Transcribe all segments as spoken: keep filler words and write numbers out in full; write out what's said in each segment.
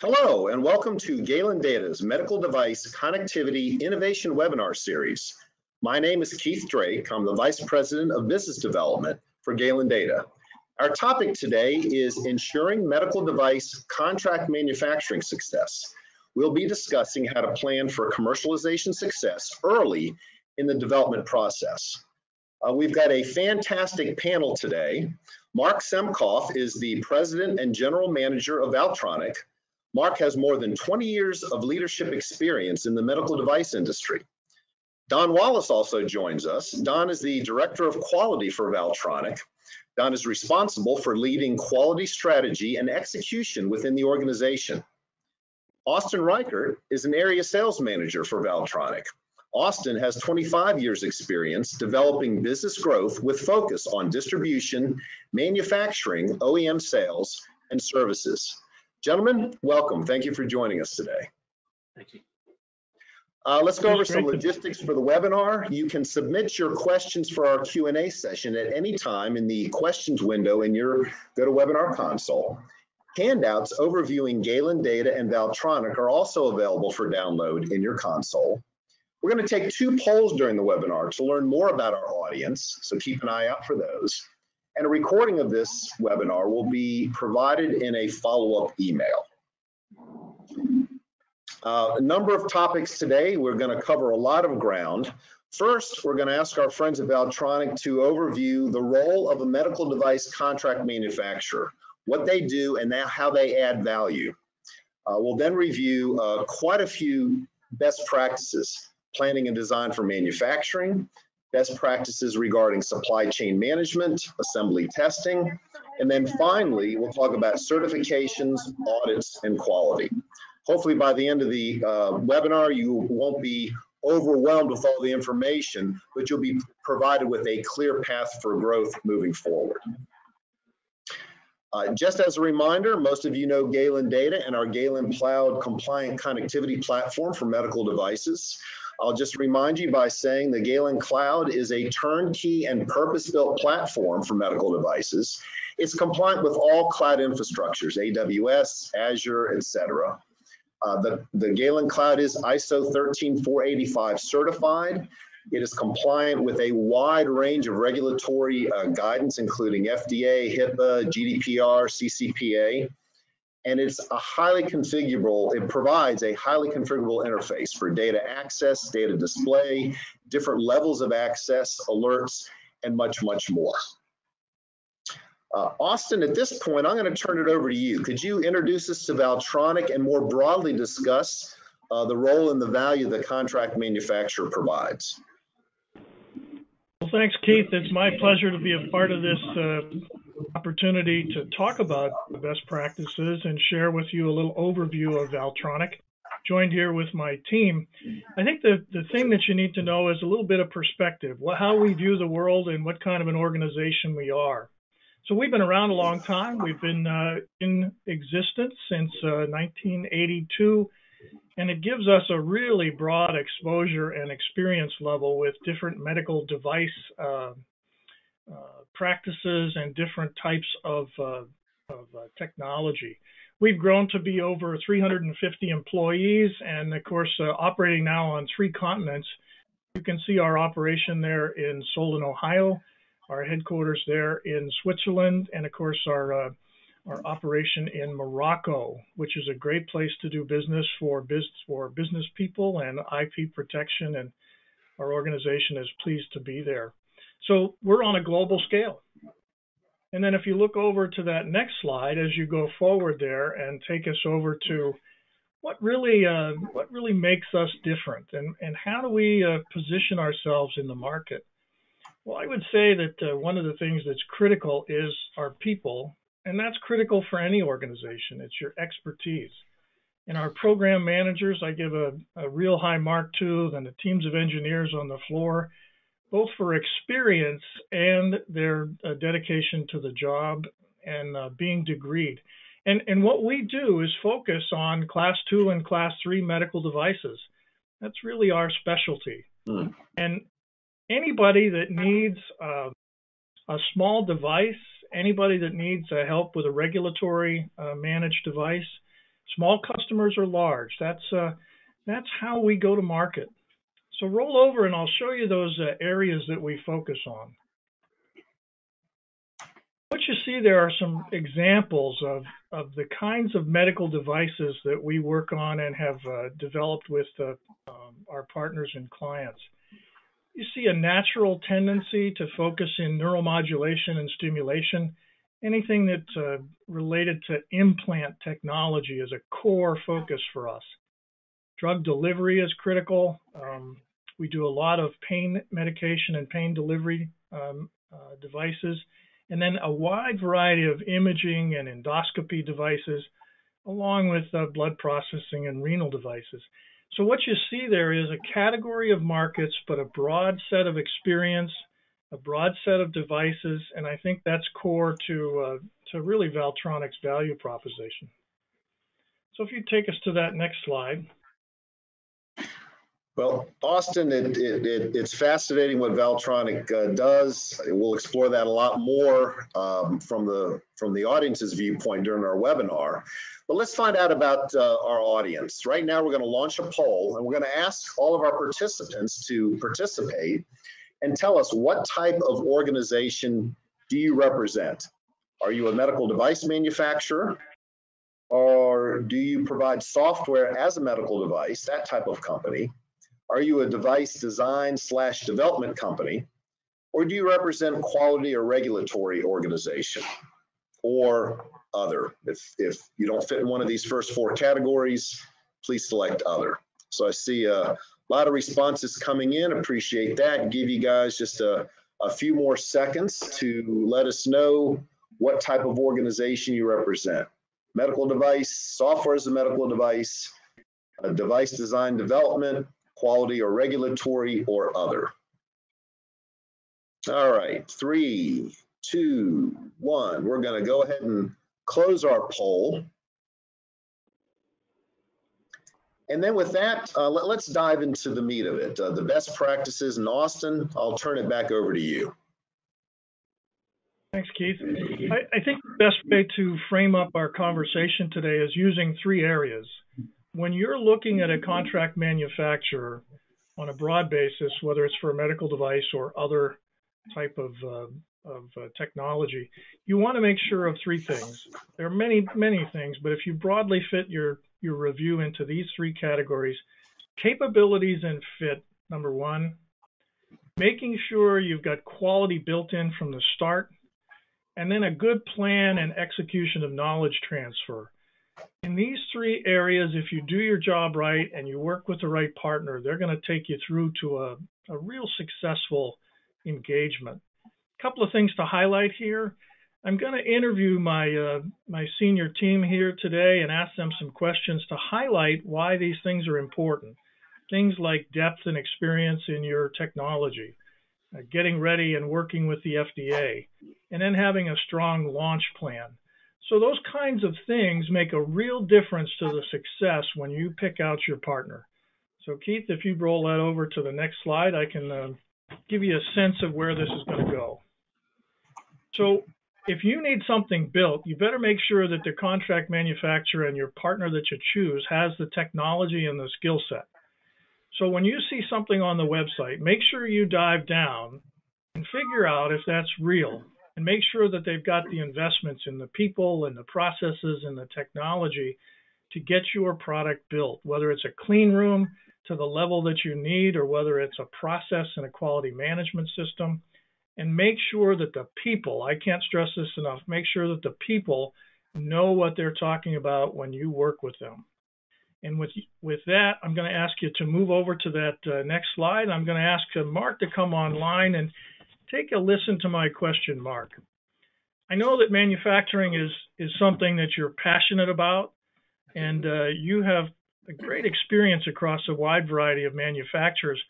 Hello, and welcome to Galen Data's Medical Device Connectivity Innovation Webinar Series. My name is Keith Drake. I'm the Vice President of Business Development for Galen Data. Our topic today is ensuring medical device contract manufacturing success. We'll be discussing how to plan for commercialization success early in the development process. Uh, we've got a fantastic panel today. Mark Semkoff is the President and General Manager of Valtronic. Mark has more than twenty years of leadership experience in the medical device industry. Don Wallace also joins us. Don is the Director of Quality for Valtronic. Don is responsible for leading quality strategy and execution within the organization. Austin Reichert is an Area Sales Manager for Valtronic. Austin has twenty-five years experience developing business growth with focus on distribution, manufacturing, O E M sales, and services. Gentlemen, welcome. Thank you for joining us today. Thank you. Uh, let's go over some logistics for the webinar. You can submit your questions for our Q and A session at any time in the questions window in your GoToWebinar console. Handouts overviewing Galen Data and Valtronic are also available for download in your console. We're going to take two polls during the webinar to learn more about our audience, so keep an eye out for those. And a recording of this webinar will be provided in a follow-up email. Uh, a number of topics today. We're going to cover a lot of ground. First, we're going to ask our friends at Valtronic to overview the role of a medical device contract manufacturer, what they do, and how they add value. Uh, we'll then review uh, quite a few best practices. Planning and design for manufacturing, best practices regarding supply chain management, assembly testing, and then finally, we'll talk about certifications, audits, and quality. Hopefully by the end of the uh, webinar, you won't be overwhelmed with all the information, but you'll be provided with a clear path for growth moving forward. Uh, just as a reminder, most of you know Galen Data and our Galen Cloud compliant connectivity platform for medical devices. I'll just remind you by saying the Galen Cloud is a turnkey and purpose-built platform for medical devices. It's compliant with all cloud infrastructures, A W S, Azure, et cetera. Uh, the, the Galen Cloud is I S O thirteen four eighty-five certified. It is compliant with a wide range of regulatory uh, guidance, including F D A, HIPAA, G D P R, C C P A, and it's a highly configurable, it provides a highly configurable interface for data access, data display, different levels of access, alerts, and much, much more. Uh, Austin, at this point, I'm going to turn it over to you. Could you introduce us to Valtronic and more broadly discuss uh, the role and the value the contract manufacturer provides? Well, thanks, Keith. It's my pleasure to be a part of this uh, opportunity to talk about the best practices and share with you a little overview of Valtronic. Joined here with my team. I think the, the thing that you need to know is a little bit of perspective, how we view the world and what kind of an organization we are. So we've been around a long time. We've been uh, in existence since uh, nineteen eighty-two. And it gives us a really broad exposure and experience level with different medical device uh, uh, practices and different types of, uh, of uh, technology. We've grown to be over three hundred fifty employees and, of course, uh, operating now on three continents. You can see our operation there in Solon, Ohio, our headquarters there in Switzerland, and, of course, our uh, Our operation in Morocco, which is a great place to do business for, biz for business people and I P protection, and our organization is pleased to be there. So we're on a global scale. And then if you look over to that next slide as you go forward there and take us over to what really uh, what really makes us different, and, and how do we uh, position ourselves in the market? Well, I would say that uh, one of the things that's critical is our people. And that's critical for any organization. It's your expertise. And our program managers, I give a, a real high mark to, and the teams of engineers on the floor, both for experience and their uh, dedication to the job and uh, being degreed. And, and what we do is focus on class two and class three medical devices. That's really our specialty. Mm. And anybody that needs uh, a small device anybody that needs uh, help with a regulatory uh, managed device, small customers or large. That's, uh, that's how we go to market. So roll over and I'll show you those uh, areas that we focus on. What you see there are some examples of, of the kinds of medical devices that we work on and have uh, developed with uh, um, our partners and clients. You see a natural tendency to focus in neuromodulation and stimulation. Anything that's uh, related to implant technology is a core focus for us. Drug delivery is critical. Um, we do a lot of pain medication and pain delivery um, uh, devices, and then a wide variety of imaging and endoscopy devices, along with uh, blood processing and renal devices. So what you see there is a category of markets, but a broad set of experience, a broad set of devices, and I think that's core to, uh, to really Valtronic's value proposition. So if you take us to that next slide. Well, Austin, it, it, it, it's fascinating what Valtronic uh, does. We'll explore that a lot more um, from the from the audience's viewpoint during our webinar. But let's find out about uh, our audience. Right now, we're going to launch a poll, and we're going to ask all of our participants to participate and tell us what type of organization do you represent. Are you a medical device manufacturer? Or do you provide software as a medical device, that type of company? Are you a device design slash development company, or do you represent a quality or regulatory organization, or other? If, if you don't fit in one of these first four categories, please select other. So I see a lot of responses coming in. Appreciate that. Give you guys just a, a few more seconds to let us know what type of organization you represent. Medical device, software as a medical device, a device design development, quality or regulatory or other. All right, three, two, one. We're going to go ahead and close our poll. And then with that, uh, let, let's dive into the meat of it. Uh, the best practices in Austin, I'll turn it back over to you. Thanks, Keith. I, I think the best way to frame up our conversation today is using three areas. When you're looking at a contract manufacturer on a broad basis, whether it's for a medical device or other type of, uh, of uh, technology, you want to make sure of three things. There are many, many things, but if you broadly fit your, your review into these three categories, capabilities and fit, number one, making sure you've got quality built in from the start, and then a good plan and execution of knowledge transfer. In these three areas, if you do your job right and you work with the right partner, they're going to take you through to a, a real successful engagement. A couple of things to highlight here. I'm going to interview my, uh, my senior team here today and ask them some questions to highlight why these things are important. Things like depth and experience in your technology, uh, getting ready and working with the F D A, and then having a strong launch plan. So those kinds of things make a real difference to the success when you pick out your partner. So Keith, if you roll that over to the next slide, I can uh, give you a sense of where this is going to go. So if you need something built, you better make sure that the contract manufacturer and your partner that you choose has the technology and the skill set. So when you see something on the website, make sure you dive down and figure out if that's real. And make sure that they've got the investments in the people and the processes and the technology to get your product built, whether it's a clean room to the level that you need or whether it's a process and a quality management system. And make sure that the people, I can't stress this enough, make sure that the people know what they're talking about when you work with them. And with, with that, I'm going to ask you to move over to that uh, next slide. I'm going to ask uh, Mark to come online and take a listen to my question, Mark. I know that manufacturing is, is something that you're passionate about, and uh, you have a great experience across a wide variety of manufacturers.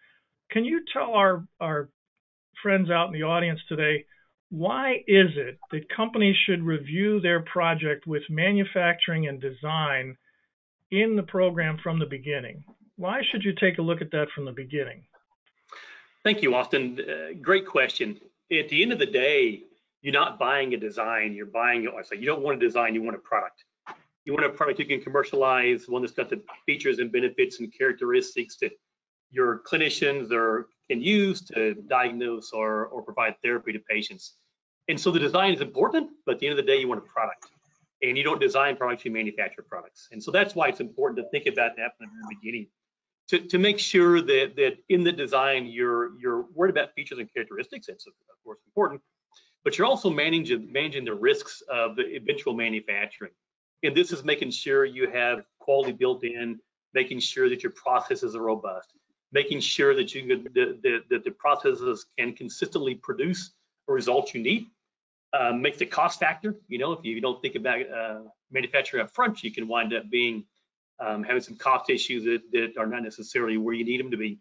Can you tell our, our friends out in the audience today, why is it that companies should review their project with manufacturing and design in the program from the beginning? Why should you take a look at that from the beginning? Thank you, Austin. Uh, great question. At the end of the day, you're not buying a design, you're buying, so you don't want a design, you want a product. You want a product you can commercialize, one that's got the features and benefits and characteristics that your clinicians are, can use to diagnose or, or provide therapy to patients. And so the design is important, but at the end of the day, you want a product. And you don't design products, you manufacture products. And so that's why it's important to think about that from the very beginning, to, to make sure that, that in the design, you're, you're worried about features and characteristics. It's of course important, but you're also managing, managing the risks of the eventual manufacturing. And this is making sure you have quality built in, making sure that your processes are robust, making sure that you can, that, that, that the processes can consistently produce the results you need. Uh, make the cost factor. You know, if you don't think about uh, manufacturing up front, you can wind up being um, having some cost issues that, that are not necessarily where you need them to be.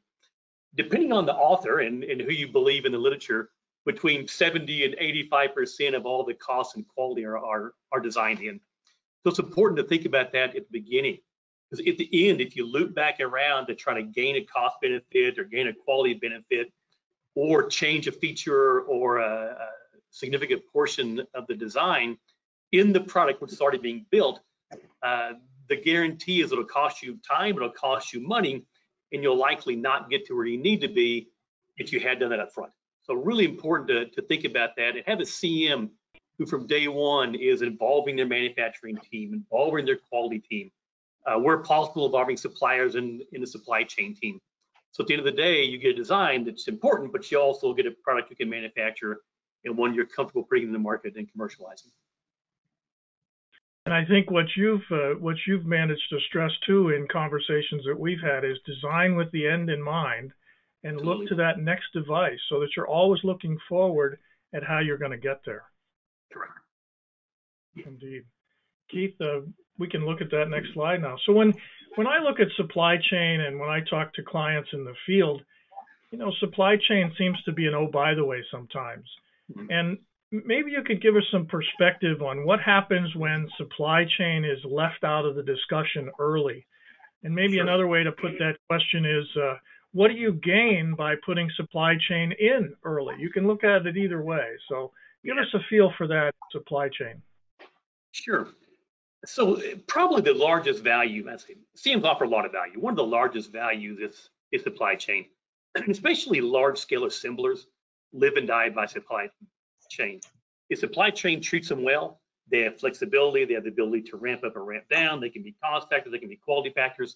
Depending on the author and, and who you believe in the literature, between seventy and eighty-five percent of all the costs and quality are, are, are designed in. So it's important to think about that at the beginning, because at the end, if you loop back around to try to gain a cost benefit or gain a quality benefit or change a feature or a, a significant portion of the design in the product which is already being built, uh, the guarantee is it'll cost you time, it'll cost you money, and you'll likely not get to where you need to be if you had done that up front. So really important to, to think about that and have a C M who from day one is involving their manufacturing team, involving their quality team, uh, where possible involving suppliers and in, in the supply chain team. So at the end of the day, you get a design that's important, but you also get a product you can manufacture and one you're comfortable putting in the market and commercializing. And I think what you've uh, what you've managed to stress too in conversations that we've had is design with the end in mind and look to that next device so that you're always looking forward at how you're going to get there. Correct. Indeed. Keith, uh, we can look at that next slide now. So when, when I look at supply chain and when I talk to clients in the field, you know, supply chain seems to be an oh, by the way sometimes. And maybe you could give us some perspective on what happens when supply chain is left out of the discussion early. And maybe sure. Another way to put that question is, uh, what do you gain by putting supply chain in early? You can look at it either way. So give us a feel for that supply chain. Sure. So probably the largest value, C Ms offer a lot of value. One of the largest values is, is supply chain, especially large-scale assemblers live and die by supply chain. If supply chain treats them well, they have flexibility, they have the ability to ramp up or ramp down, they can be cost factors, they can be quality factors.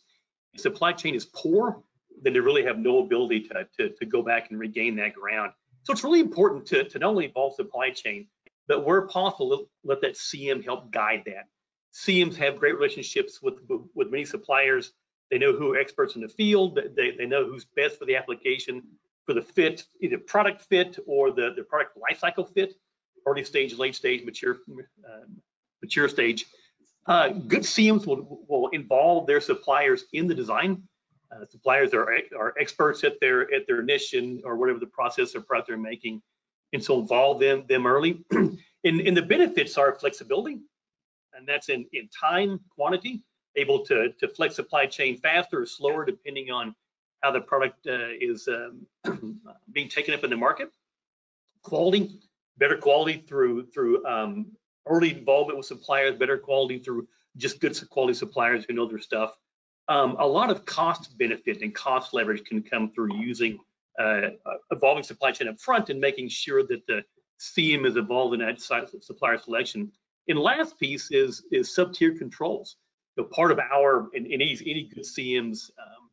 If supply chain is poor, then they really have no ability to, to, to go back and regain that ground. So it's really important to, to not only involve supply chain, but where possible, let that C M help guide that. C Ms have great relationships with, with many suppliers. They know who are experts in the field, they, they know who's best for the application, for the fit, either product fit or the, the product lifecycle fit, early stage, late stage, mature uh, mature stage. Uh, good C Ms will, will involve their suppliers in the design. Uh, suppliers are, are experts at their at their niche and, or whatever the process or product they're making, and so involve them them early. and, and the benefits are flexibility, and that's in, in time, quantity, able to, to flex supply chain faster or slower depending on how the product uh, is um, being taken up in the market. Quality, better quality through through um, early involvement with suppliers, better quality through just good quality suppliers who know their stuff. Um, a lot of cost benefit and cost leverage can come through using uh, evolving supply chain up front and making sure that the C M is involved in that side of supplier selection. And last piece is is sub-tier controls. So part of our, in, in any, any good C M's um,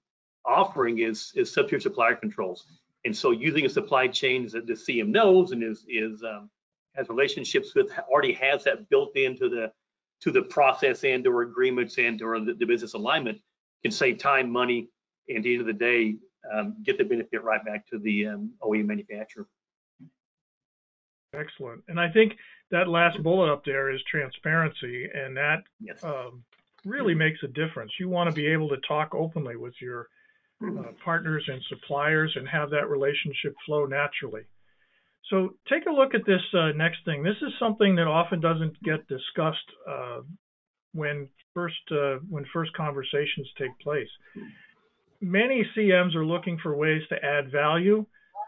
offering is is sub-tier supplier controls, and so using a supply chain that the C M knows and is is um, has relationships with, already has that built into the to the process and or agreements and or the, the business alignment, can save time, money, and at the end of the day um, get the benefit right back to the um, O E M manufacturer. Excellent, and I think that last bullet up there is transparency, and that yes. um, really makes a difference. You want to be able to talk openly with your Uh, partners and suppliers and have that relationship flow naturally. So take a look at this uh, next thing. This is something that often doesn't get discussed uh, when first uh, when first conversations take place. Many C Ms are looking for ways to add value.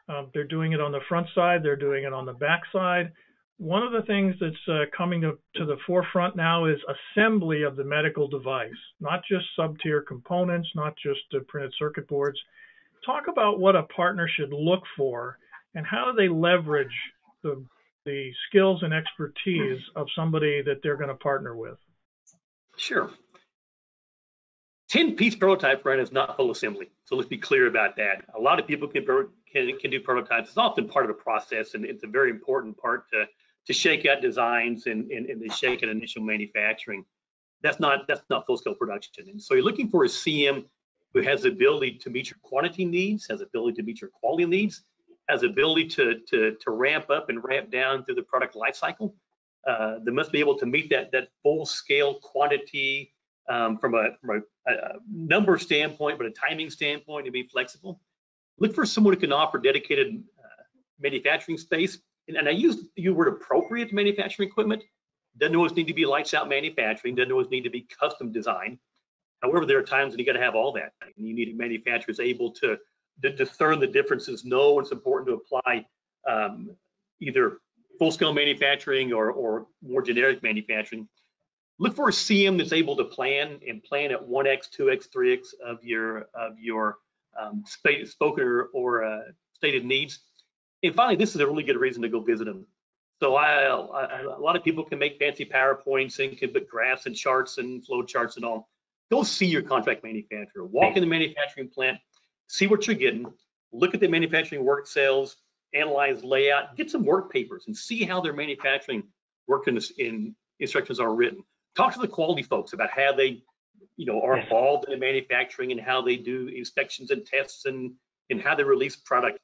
Uh, they're doing it on the front side. They're doing it on the back side. one of the things that's uh, coming to, to the forefront now is assembly of the medical device, not just sub-tier components, not just uh, printed circuit boards. Talk about what a partner should look for and how do they leverage the, the skills and expertise of somebody that they're going to partner with. Sure. ten-piece prototype run is not full assembly, so let's be clear about that. A lot of people can, can, can do prototypes. It's often part of the process, and it's a very important part to, to shake out designs and, and, and to shake out initial manufacturing. That's not, that's not full-scale production. And so you're looking for a C M who has the ability to meet your quantity needs, has the ability to meet your quality needs, has the ability to, to, to ramp up and ramp down through the product life cycle. Uh, they must be able to meet that, that full-scale quantity Um, from a, from a, a number standpoint, but a timing standpoint, to be flexible. Look for someone who can offer dedicated uh, manufacturing space. And, and I use the word appropriate manufacturing equipment. Doesn't always need to be lights out manufacturing, doesn't always need to be custom design. However, there are times when you got to have all that. You need a manufacturer who's able to, to discern the differences, know when it's important to apply um, either full scale manufacturing or, or more generic manufacturing. Look for a C M that's able to plan and plan at one X, two X, three X of your of your um, state, spoken or uh, stated needs. And finally, this is a really good reason to go visit them. So I, I, a lot of people can make fancy PowerPoints and can put graphs and charts and flow charts and all. Go see your contract manufacturer. Walk in the manufacturing plant, see what you're getting. Look at the manufacturing work cells, analyze layout, get some work papers, and see how their manufacturing work in, in instructions are written. Talk to the quality folks about how they, you know, are involved in the manufacturing and how they do inspections and tests and, and how they release product.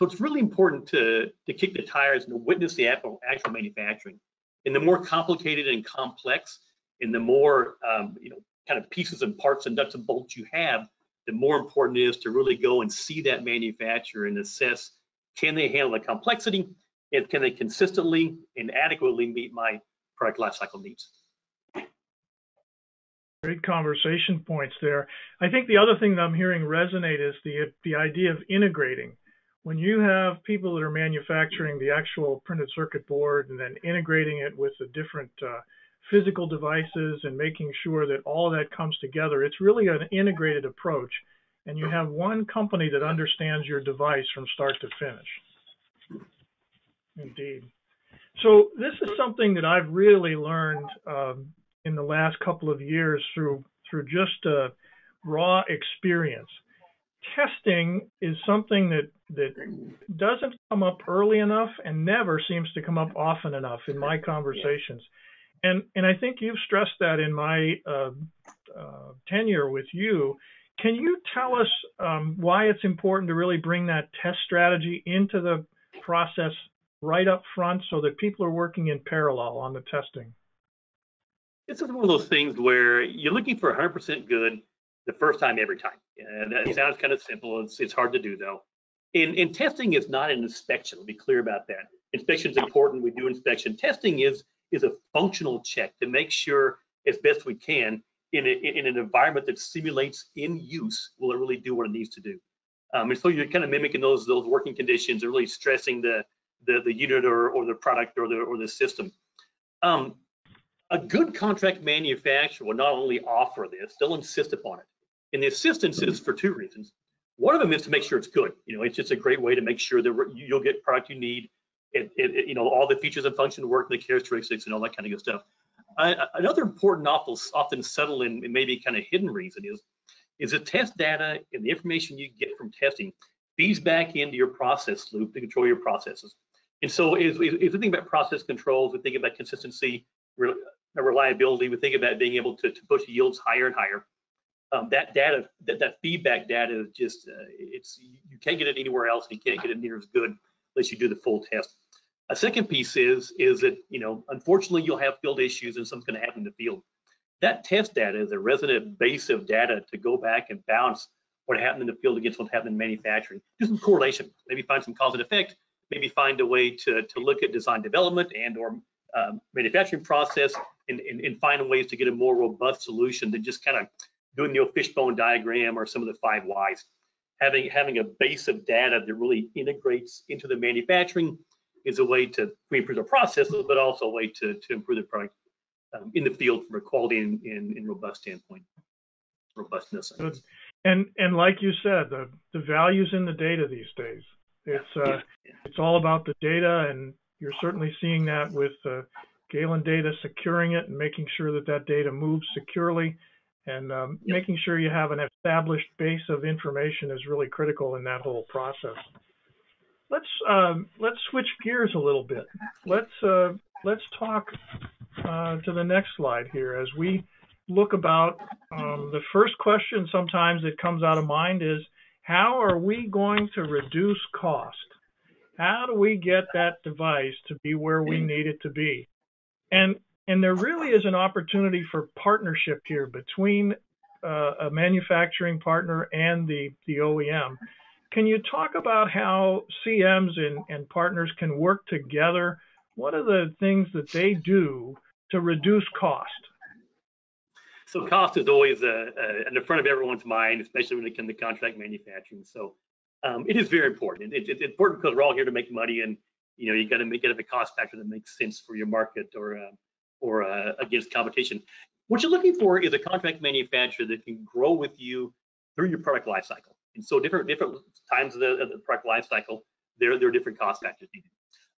So it's really important to, to kick the tires and to witness the actual, actual manufacturing. And the more complicated and complex and the more, um, you know, kind of pieces and parts and nuts and bolts you have, the more important it is to really go and see that manufacturer and assess, can they handle the complexity and can they consistently and adequately meet my product lifecycle needs? Great conversation points there. I think the other thing that I'm hearing resonate is the the idea of integrating. When you have people that are manufacturing the actual printed circuit board and then integrating it with the different uh, physical devices and making sure that all of that comes together, it's really an integrated approach. And you have one company that understands your device from start to finish. Indeed. So this is something that I've really learned um, in the last couple of years through through just uh, raw experience. Testing is something that that doesn't come up early enough and never seems to come up often enough in my conversations. And and I think you've stressed that in my uh, uh, tenure with you. Can you tell us um, why it's important to really bring that test strategy into the process right up front so that people are working in parallel on the testing? This is one of those things where you're looking for one hundred percent good the first time, every time. And that yeah. sounds kind of simple. It's, it's hard to do, though. And, and testing is not an inspection. Let me be clear about that. Inspection is important. We do inspection. Testing is is a functional check to make sure as best we can in, a, in an environment that simulates in use, will it really do what it needs to do? Um, and so you're kind of mimicking those those working conditions and really stressing the, the, the unit or, or the product or the, or the system. Um, A good contract manufacturer will not only offer this, they'll insist upon it. And the insistence is for two reasons. One of them is to make sure it's good. You know, it's just a great way to make sure that you'll get product you need, it, it, you know, all the features and function work, and the characteristics and all that kind of good stuff. Uh, another important, often subtle and maybe kind of hidden reason is, is the test data and the information you get from testing feeds back into your process loop to control your processes. And so if we think about process controls, we think about consistency, reliability, we think about being able to, to push yields higher and higher. Um, that data, that, that feedback data is just, uh, it's you can't get it anywhere else, and you can't get it near as good unless you do the full test. A second piece is, is that, you know, unfortunately you'll have field issues and something's gonna happen in the field. That test data is a resonant base of data to go back and bounce what happened in the field against what happened in manufacturing. Do some correlation, maybe find some cause and effect, maybe find a way to, to look at design development and or Um, manufacturing process and, and, and find ways to get a more robust solution than just kind of doing the old fishbone diagram or some of the five whys. Having having a base of data that really integrates into the manufacturing is a way to improve the process, but also a way to, to improve the product um, in the field from a quality and, and, and robust standpoint, robustness. And and like you said, the, the value's in the data these days. It's uh, yeah. Yeah. it's all about the data, and you're certainly seeing that with uh, Galen Data securing it and making sure that that data moves securely, and um, yep. making sure you have an established base of information is really critical in that whole process. Let's um, let's switch gears a little bit. Let's uh, let's talk uh, to the next slide here as we look about um, the first question sometimes that comes out of mind is, how are we going to reduce cost? How do we get that device to be where we need it to be? And and there really is an opportunity for partnership here between uh, a manufacturing partner and the, the O E M. Can you talk about how C Ms and, and partners can work together? What are the things that they do to reduce cost? So cost is always uh, uh, in the front of everyone's mind, especially when it comes to contract manufacturing. So um, it is very important. It, it, it's important because we're all here to make money, and you know you got to make it at a cost factor that makes sense for your market or uh, or uh, against competition. What you're looking for is a contract manufacturer that can grow with you through your product lifecycle. And so different different times of the, of the product lifecycle, there there are different cost factors needed.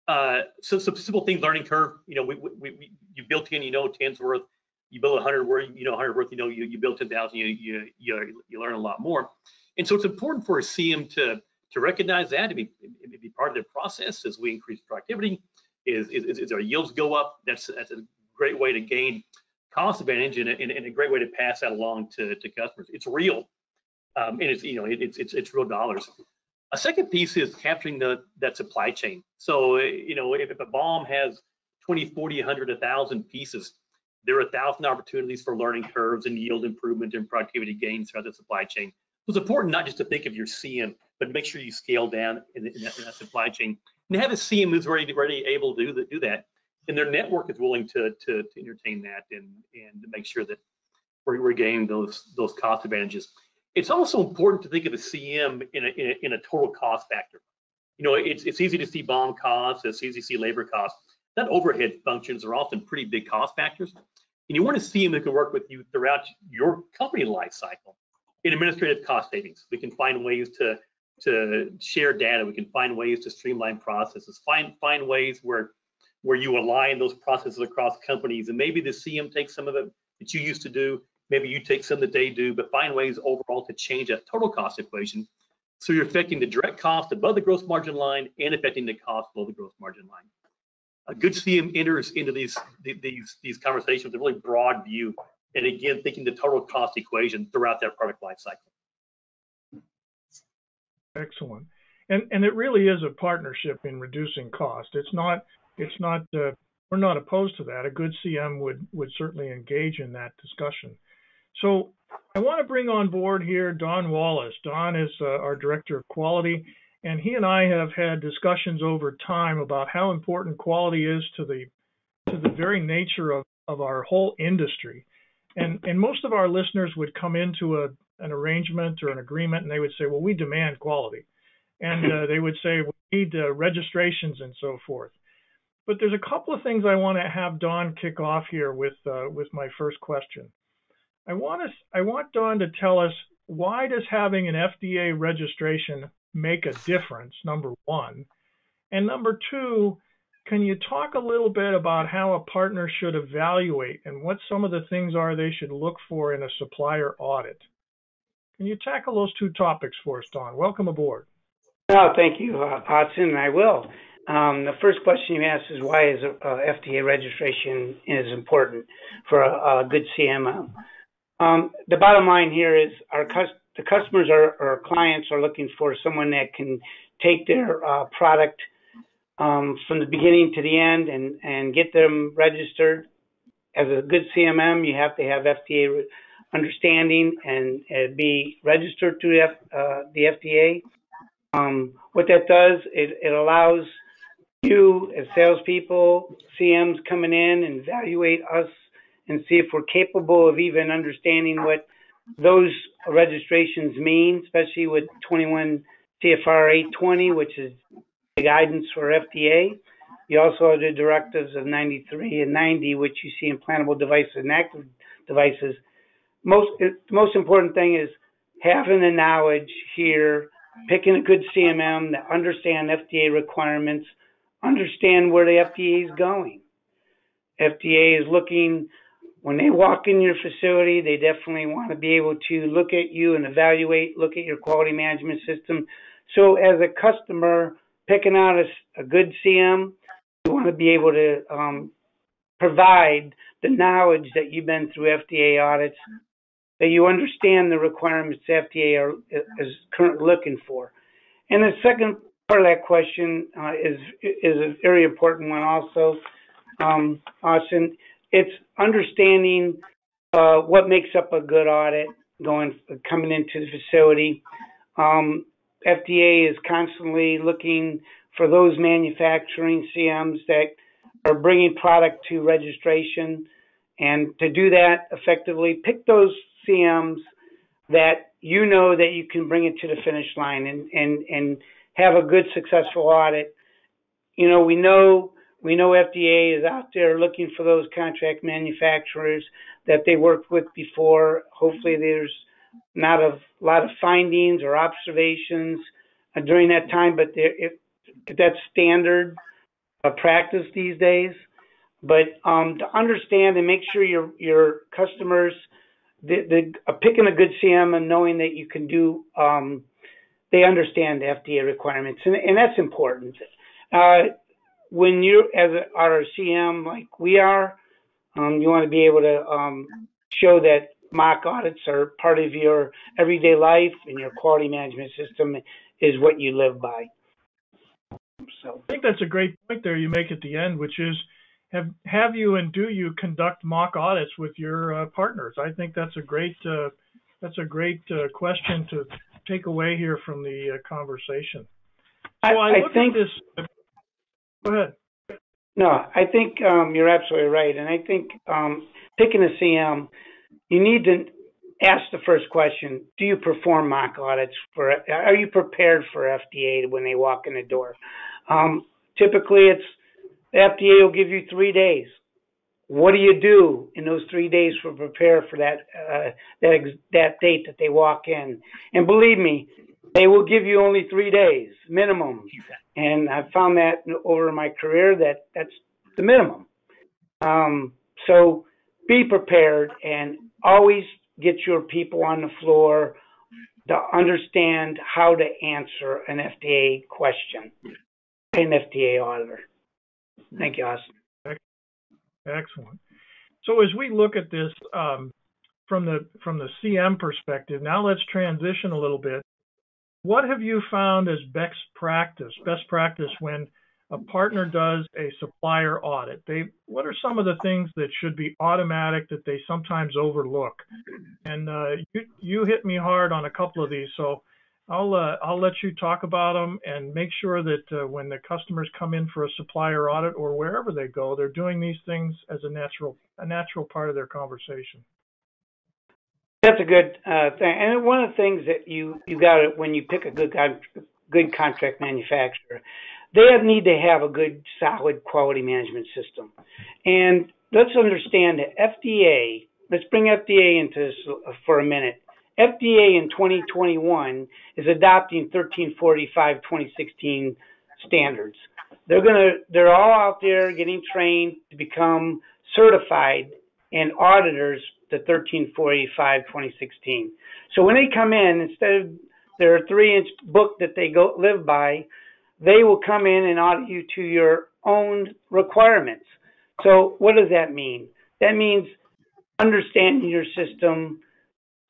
Uh, so some simple things: learning curve. You know, we we, we you built in, you know, ten's worth. You build one hundred worth, you know, one hundred worth, you know, you, you build ten thousand, you, you you you learn a lot more. And so it's important for a C M to to recognize that, to be, to be part of the process as we increase productivity, is, is, is our yields go up. That's that's a great way to gain cost advantage, and a, and, and a great way to pass that along to, to customers. It's real, um, and it's, you know, it, it's it's it's real dollars. A second piece is capturing the that supply chain. So you know, if, if a B O M has twenty, forty, one hundred, one thousand piees, there are a thousand opportunities for learning curves and yield improvement and productivity gains throughout the supply chain. So it's important not just to think of your C M, but make sure you scale down in, in, that, in that supply chain, and have a C M who's already, already able to do that, do that, and their network is willing to to, to entertain that and and to make sure that we're, we're gaining those those cost advantages. It's also important to think of a C M in a in a, in a total cost factor. You know, it's it's easy to see B O M costs, it's easy to see labor costs. That overhead functions are often pretty big cost factors, and you want to see them that can work with you throughout your company life cycle in administrative cost savings. We can find ways to to share data. We can find ways to streamline processes. Find find ways where where you align those processes across companies, and maybe the C M takes some of it that you used to do. Maybe you take some that they do, but find ways overall to change that total cost equation, so you're affecting the direct cost above the gross margin line and affecting the cost below the gross margin line. A good C M enters into these these these conversations with a really broad view, and again, thinking the total cost equation throughout that product life cycle. Excellent, and and it really is a partnership in reducing cost. It's not it's not uh, we're not opposed to that. A good C M would would certainly engage in that discussion. So I want to bring on board here Don Wallace. Don is uh, our director of quality. And he and I have had discussions over time about how important quality is to the to the very nature of, of our whole industry. And and most of our listeners would come into a an arrangement or an agreement, and they would say, well, we demand quality. And uh, they would say, we need uh, registrations and so forth. But there's a couple of things I want to have Don kick off here with uh, with my first question. I want us, I want Don to tell us, why does having an F D A registration make a difference, number one? And number two, can you talk a little bit about how a partner should evaluate and what some of the things are they should look for in a supplier audit? Can you tackle those two topics for us, Don? Welcome aboard. Oh, thank you, uh, Potson, and I will. Um, the first question you asked is, why is uh, F D A registration is important for a, a good C M O? Um, the bottom line here is our customers The customers or, or clients are looking for someone that can take their uh, product um, from the beginning to the end and, and get them registered. As a good C M M, you have to have F D A understanding and uh, be registered through F, uh, the F D A. Um, what that does, it, it allows you as salespeople, C Ms coming in and evaluate us and see if we're capable of even understanding what those registrations mean, especially with twenty-one C F R eight twenty, which is the guidance for F D A. You also have the directives of ninety-three and ninety, which you see in plantable devices and active devices. Most, the most important thing is having the knowledge here, picking a good C M M that understand F D A requirements, understand where the F D A is going. F D A is looking, when they walk in your facility, they definitely want to be able to look at you and evaluate, look at your quality management system. So as a customer, picking out a, a good C M, you want to be able to um, provide the knowledge that you've been through F D A audits, that you understand the requirements the F D A are, is currently looking for. And the second part of that question uh, is, is a very important one also, um, Austin. It's understanding uh, what makes up a good audit going coming into the facility. Um, F D A is constantly looking for those manufacturing C Ms that are bringing product to registration. And to do that effectively, pick those C Ms that you know that you can bring it to the finish line and, and, and have a good, successful audit. You know, we know we know F D A is out there looking for those contract manufacturers that they worked with before. Hopefully there's not a lot of findings or observations during that time, but there, if, if that's standard uh, practice these days. But um, to understand and make sure your, your customers the, the, are picking a good C M and knowing that you can do, um, they understand the F D A requirements, and, and that's important. Uh, when you as a, are a C M like we are, um, you want to be able to um, show that mock audits are part of your everyday life, and your quality management system is what you live by. So I think that's a great point there you make at the end, which is have have you and do you conduct mock audits with your uh, partners? I think that's a great uh, that's a great uh, question to take away here from the uh, conversation. So I, I, I think this. Go ahead. No, I think um, you're absolutely right, and I think um, picking a C M. You need to ask the first question, do you perform mock audits? For? Are you prepared for F D A when they walk in the door? Um, typically, it's the F D A will give you three days. What do you do in those three days to prepare for that, uh, that, ex that date that they walk in? And believe me, they will give you only three days minimum. And I found that over my career that that's the minimum. Um, so be prepared and always get your people on the floor to understand how to answer an F D A question, an F D A auditor. Thank you, Austin. Excellent. So as we look at this um, from the from the C M perspective, now let's transition a little bit. What have you found as best practice? Best practice when a partner does a supplier audit. They, what are some of the things that should be automatic that they sometimes overlook? And uh, you, you hit me hard on a couple of these, so I'll uh, I'll let you talk about them and make sure that uh, when the customers come in for a supplier audit or wherever they go, they're doing these things as a natural a natural part of their conversation. That's a good uh, thing, and one of the things that you you got it when you pick a good good contract manufacturer. They need to have a good, solid quality management system. And let's understand that F D A, let's bring F D A into this for a minute. F D A in twenty twenty-one is adopting thirteen forty-five twenty sixteen standards. They're gonna, they're all out there getting trained to become certified and auditors to thirteen forty-five twenty sixteen. So when they come in, instead of their three-inch book that they go live by, they will come in and audit you to your own requirements. So what does that mean? That means understanding your system,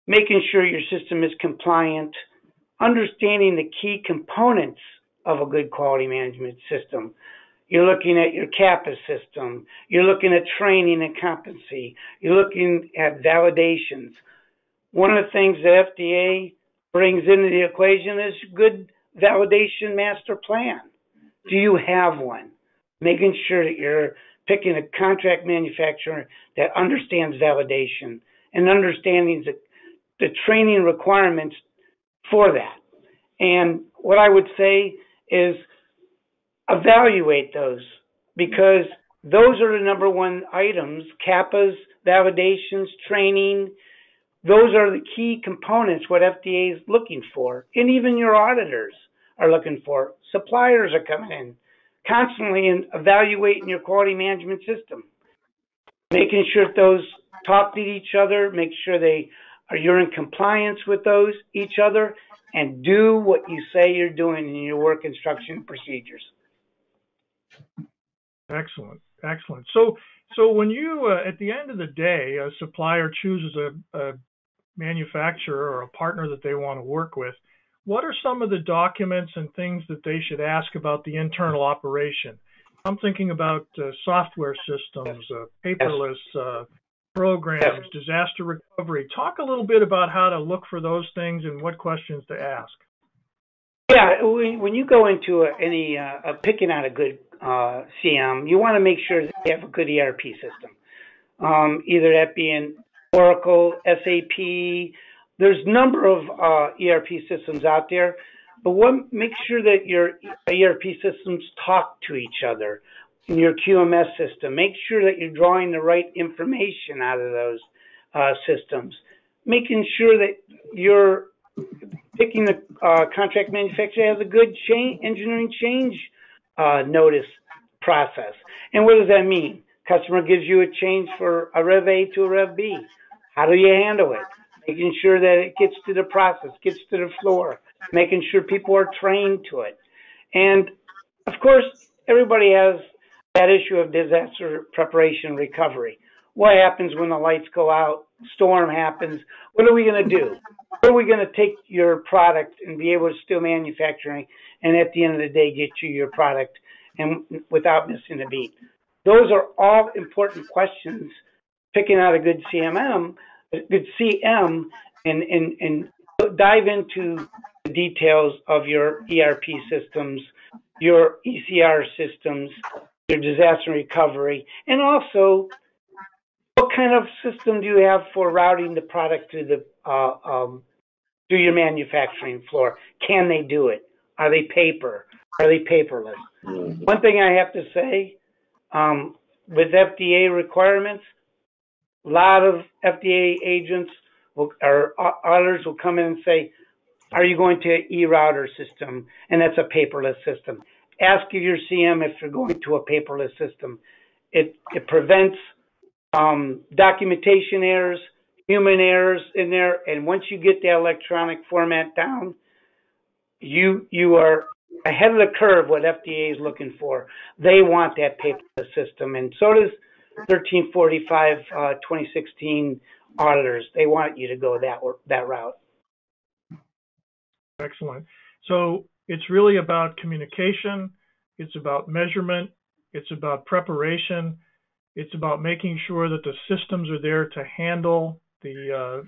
making sure your system is compliant, understanding the key components of a good quality management system. You're looking at your CAPA system. You're looking at training and competency. You're looking at validations. One of the things that F D A brings into the equation is good validation master plan. Do you have one? Making sure that you're picking a contract manufacturer that understands validation and understanding the, the training requirements for that. And what I would say is evaluate those because those are the number one items, CAPAs, validations, training. Those are the key components what F D A is looking for, and even your auditors are looking for. Suppliers are coming in constantly and evaluating your quality management system, making sure those talk to each other, make sure they are you're in compliance with those each other, and do what you say you're doing in your work instruction procedures. Excellent, excellent. So, so when you uh, at the end of the day, a supplier chooses a, a manufacturer or a partner that they want to work with, what are some of the documents and things that they should ask about the internal operation? I'm thinking about uh, software systems, uh, paperless uh, programs, disaster recovery. Talk a little bit about how to look for those things and what questions to ask. Yeah, when you go into a, any uh, picking out a good uh, C M, you want to make sure that they have a good E R P system, um, either that being Oracle, S A P. There's a number of uh, E R P systems out there, but what, make sure that your E R P systems talk to each other in your Q M S system. Make sure that you're drawing the right information out of those uh, systems, making sure that you're picking the uh, contract manufacturer has a good change, engineering change uh, notice process. And what does that mean? Customer gives you a change for a Rev A to a Rev B. How do you handle it? Making sure that it gets to the process, gets to the floor, making sure people are trained to it. And of course, everybody has that issue of disaster preparation recovery. What happens when the lights go out, storm happens? What are we going to do? How are we going to take your product and be able to still manufacture and at the end of the day get you your product and without missing a beat? Those are all important questions. Picking out a good C M M, a good C M, and, and, and dive into the details of your E R P systems, your E C R systems, your disaster recovery, and also what kind of system do you have for routing the product to the Uh, um, do your manufacturing floor? Can they do it? Are they paper? Are they paperless? Mm-hmm. One thing I have to say, um, with F D A requirements, a lot of F D A agents will, or auditors will come in and say, are you going to an e-router system? And that's a paperless system. Ask your C M if you're going to a paperless system. It, it prevents um, documentation errors, human errors in there, and once you get the electronic format down, you you are ahead of the curve what F D A is looking for. They want that paperless system, and so does thirteen forty-five uh, twenty sixteen auditors. They want you to go that that route. Excellent. So it's really about communication. It's about measurement. It's about preparation. It's about making sure that the systems are there to handle the, uh,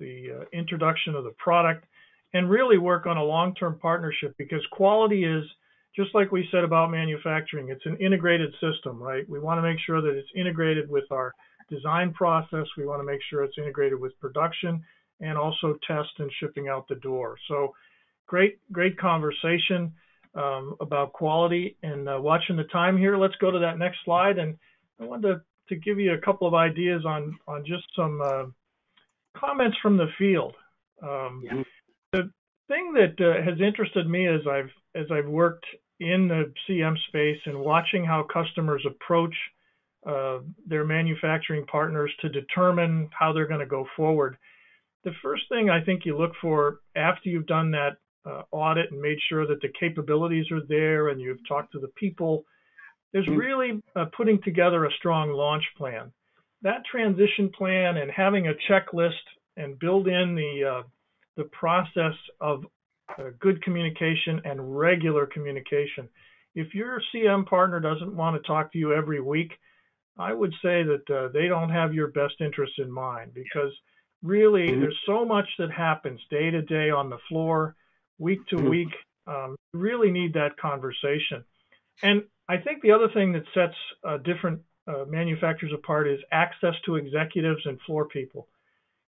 the uh, introduction of the product and really work on a long-term partnership, because quality is, just like we said about manufacturing, it's an integrated system, right? We want to make sure that it's integrated with our design process. We want to make sure it's integrated with production and also test and shipping out the door. So great, great conversation um, about quality, and uh, watching the time here. Let's go to that next slide. And I wanted to, to give you a couple of ideas on, on just some uh, comments from the field. Um, yeah. The thing that uh, has interested me as I've, as I've worked in the C M space and watching how customers approach uh, their manufacturing partners to determine how they're going to go forward. The first thing I think you look for after you've done that uh, audit and made sure that the capabilities are there and you've talked to the people, there's really uh, putting together a strong launch plan. That transition plan and having a checklist and build in the, uh, the process of uh, good communication and regular communication. If your C M partner doesn't want to talk to you every week, I would say that uh, they don't have your best interests in mind, because really mm-hmm. there's so much that happens day to day on the floor, week to mm-hmm. week. Um, you really need that conversation. And I think the other thing that sets uh, different uh, manufacturers apart is access to executives and floor people.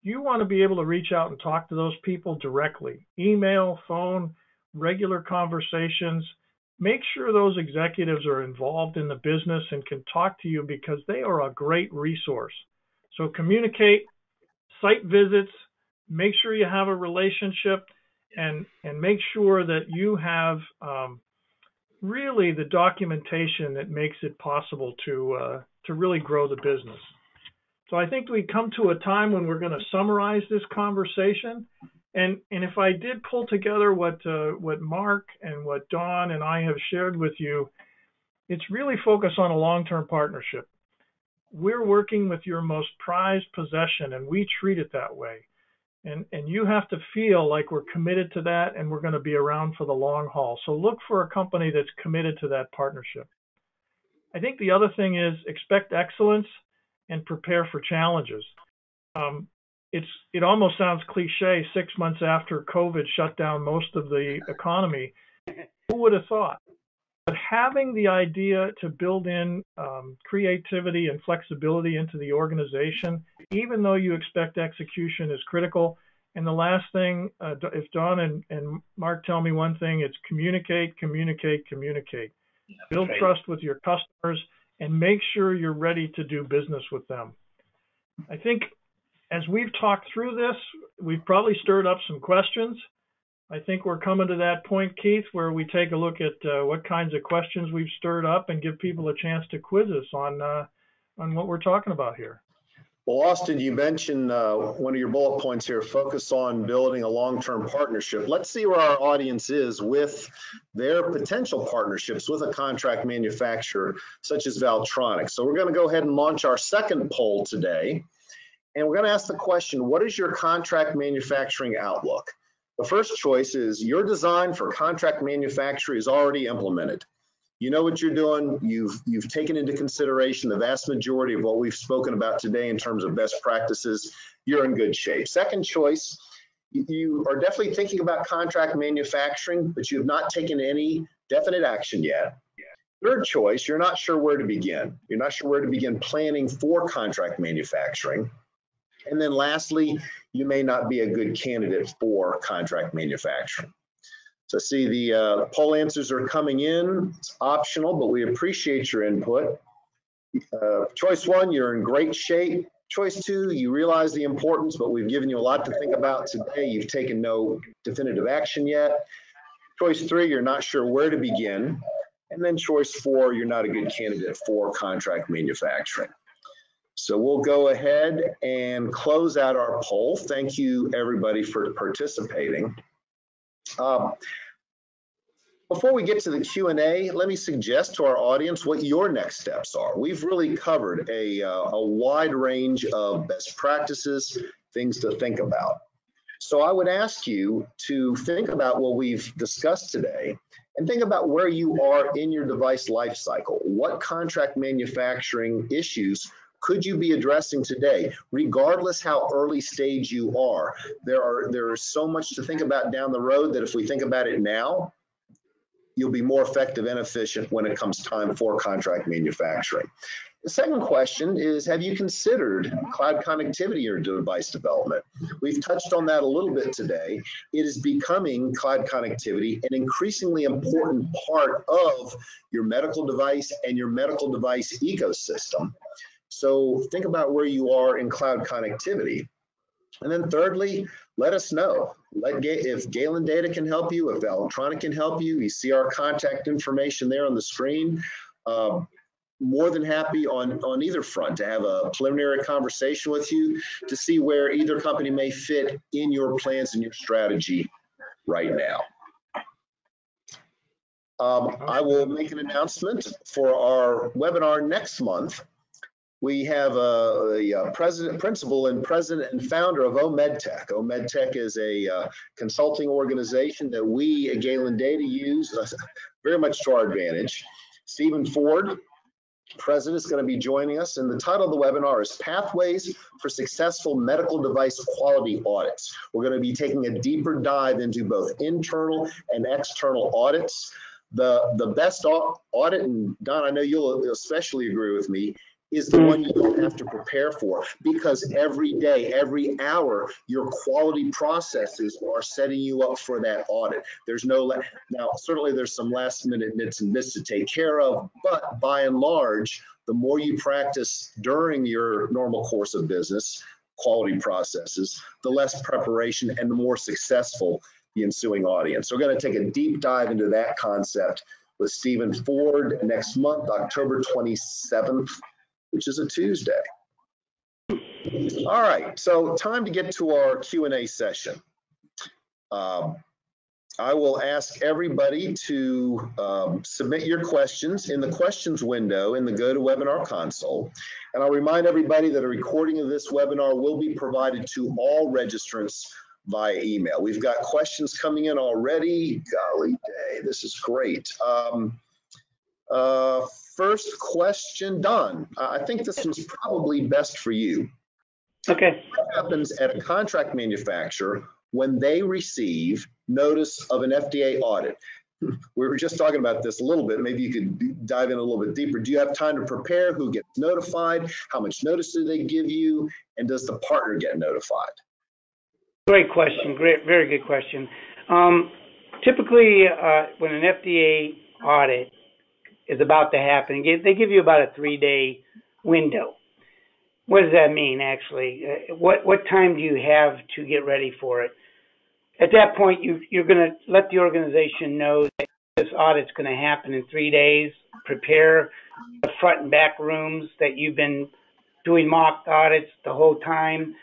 You want to be able to reach out and talk to those people directly. Email, phone, regular conversations, Make sure those executives are involved in the business and can talk to you because they are a great resource. So communicate, site visits, make sure you have a relationship, and, and make sure that you have um, really the documentation that makes it possible to, uh, to really grow the business. So I think we come to a time when we're going to summarize this conversation. And, and if I did pull together what, uh, what Mark and what Don and I have shared with you, it's really focused on a long-term partnership. We're working with your most prized possession, and we treat it that way. And, and you have to feel like we're committed to that, and we're going to be around for the long haul. So look for a company that's committed to that partnership. I think the other thing is expect excellence and prepare for challenges. Um, it's, it almost sounds cliche, six months after COVID shut down most of the economy. Who would have thought? But having the idea to build in um, creativity and flexibility into the organization, even though you expect execution, is critical. And the last thing, uh, if Don and, and Mark tell me one thing, it's communicate, communicate, communicate. Build trust with your customers and make sure you're ready to do business with them. I think as we've talked through this, we've probably stirred up some questions. I think we're coming to that point, Keith, where we take a look at uh, what kinds of questions we've stirred up and give people a chance to quiz us on, uh, on what we're talking about here. Well, Austin, you mentioned uh, one of your bullet points here, focus on building a long-term partnership. Let's see where our audience is with their potential partnerships with a contract manufacturer such as Valtronic. So we're going to go ahead and launch our second poll today. And we're going to ask the question, what is your contract manufacturing outlook? The first choice is your design for contract manufacture is already implemented. You know what you're doing. You've, you've taken into consideration the vast majority of what we've spoken about today in terms of best practices. You're in good shape. Second choice, you are definitely thinking about contract manufacturing, but you have not taken any definite action yet. Third choice, you're not sure where to begin. You're not sure where to begin planning for contract manufacturing. And then lastly, you may not be a good candidate for contract manufacturing. So see, the uh, poll answers are coming in. It's optional, but we appreciate your input. Uh, choice one, you're in great shape. Choice two, you realize the importance, but we've given you a lot to think about today. You've taken no definitive action yet. Choice three, you're not sure where to begin. And then choice four, you're not a good candidate for contract manufacturing. So we'll go ahead and close out our poll. Thank you, everybody, for participating. Um, before we get to the Q and A, let me suggest to our audience what your next steps are. We've really covered a, uh, a wide range of best practices, things to think about. So I would ask you to think about what we've discussed today and think about where you are in your device lifecycle. What contract manufacturing issues could you be addressing today? Regardless how early stage you are, there are there is so much to think about down the road that if we think about it now, you'll be more effective and efficient when it comes time for contract manufacturing. The second question is, have you considered cloud connectivity in your device development? We've touched on that a little bit today. It is becoming, cloud connectivity, an increasingly important part of your medical device and your medical device ecosystem. So think about where you are in cloud connectivity. And then thirdly, let us know. Let Ga if Galen Data can help you, if Valtronic can help you, you see our contact information there on the screen. Uh, more than happy on, on either front to have a preliminary conversation with you to see where either company may fit in your plans and your strategy right now. Um, I will make an announcement for our webinar next month. We have a, a president, principal and president and founder of OMedTech. OMedTech is a uh, consulting organization that we at Galen Data use uh, very much to our advantage. Stephen Ford, president, is going to be joining us. And the title of the webinar is Pathways for Successful Medical Device Quality Audits. We're going to be taking a deeper dive into both internal and external audits. The, the best audit, and Don, I know you'll especially agree with me, is the one you have to prepare for, because every day, every hour, your quality processes are setting you up for that audit. There's no, now certainly there's some last minute bits and bits to take care of, but by and large, the more you practice during your normal course of business, quality processes, the less preparation and the more successful the ensuing audience. So we're going to take a deep dive into that concept with Stephen Ford next month, October twenty-seventh, which is a Tuesday. All right, so time to get to our Q and A session. Um, I will ask everybody to um, submit your questions in the questions window in the GoToWebinar console. And I'll remind everybody that a recording of this webinar will be provided to all registrants via email. We've got questions coming in already. Golly day, this is great. Um, uh, first question, Don, I think this one's probably best for you. Okay. What happens at a contract manufacturer when they receive notice of an F D A audit? We were just talking about this a little bit. Maybe you could dive in a little bit deeper. Do you have time to prepare? Who gets notified? How much notice do they give you? And does the partner get notified? Great question. Great, very good question. Um, typically, uh, when an F D A audit is about to happen, they give you about a three-day window. What does that mean, actually? Uh, what what time do you have to get ready for it? At that point, you, you're going to let the organization know that this audit's going to happen in three days. Prepare the front and back rooms that you've been doing mock audits the whole time.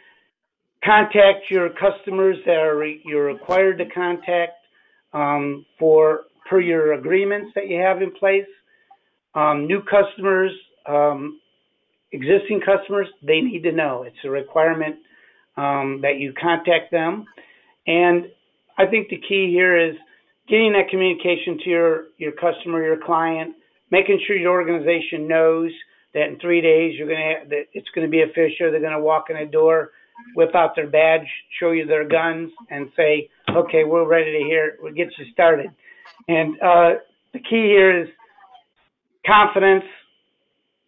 Contact your customers that are re you're required to contact um, for per your agreements that you have in place. Um, new customers, um, existing customers, they need to know. It's a requirement um, that you contact them. And I think the key here is getting that communication to your, your customer, your client, making sure your organization knows that in three days you're gonna have, that it's going to be official. They're going to walk in a door, whip out their badge, show you their guns, and say, okay, we're ready to hear it. We'll get you started. And uh, the key here is confidence.